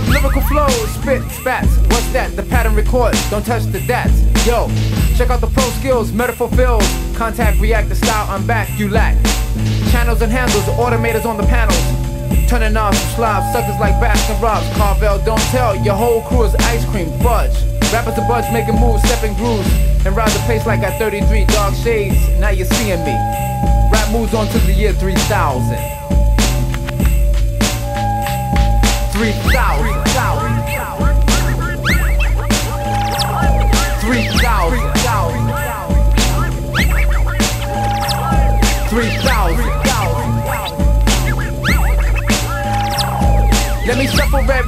up lyrical flows, spit, spats, what's that? The pattern records, don't touch the dats. Yo, check out the pro skills, metaphor fills, contact, react, the style I'm back, you lack. Channels and handles, automators on the panels, turning on some slobs, suckers like Baskin Robbins. Carvel, don't tell, your whole crew is ice cream, fudge. Rappers to budge, making moves, stepping grooves, and round the place like I 33 dark shades, now you're seeing me. Rap moves on to the year 3000. 3,000. Let me shuffle red.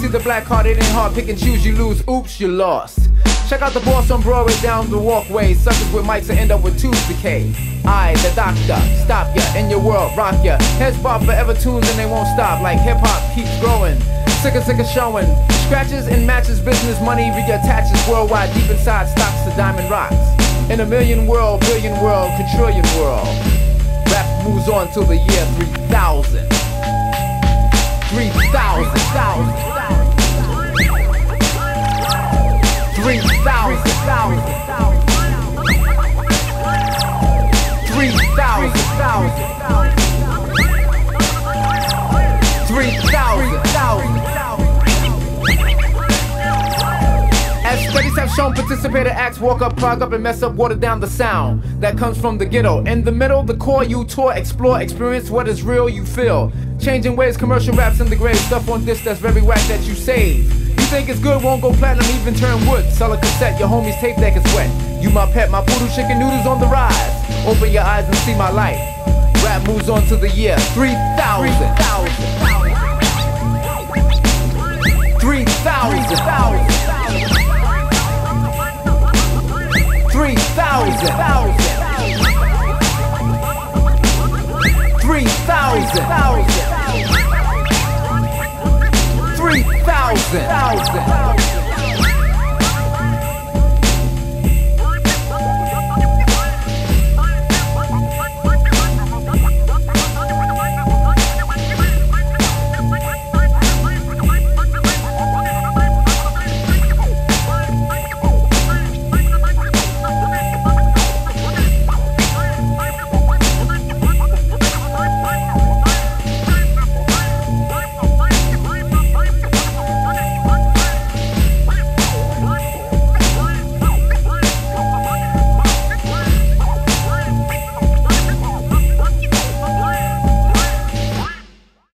See the black-hearted and hard pick and choose. You lose, oops, you lost. Check out the boss on Broadway down the walkway. Suckers with mics and end up with tubes decay. I, the doctor, stop ya, in your world, rock ya. Heads bob forever tuned and they won't stop. Like hip-hop keeps growing, sicker showing. Scratches and matches, business money reattaches worldwide. Deep inside stocks to diamond rocks. In a million world, billion world, quadrillion world. Rap moves on till the year 3000. 3,000. 3,000. As studies have shown, participator acts walk up, clog up, and mess up, water down the sound that comes from the ghetto. In the middle, the core you tour, explore, experience what is real you feel. Changing waves, commercial raps in the grave, stuff on this that's very whack that you save. Think it's good, won't go platinum, even turn wood. Sell a cassette, your homies tape deck is wet. You my pet, my poodle chicken noodles on the rise. Open your eyes and see my life. Rap moves on to the year 3000. 3,000.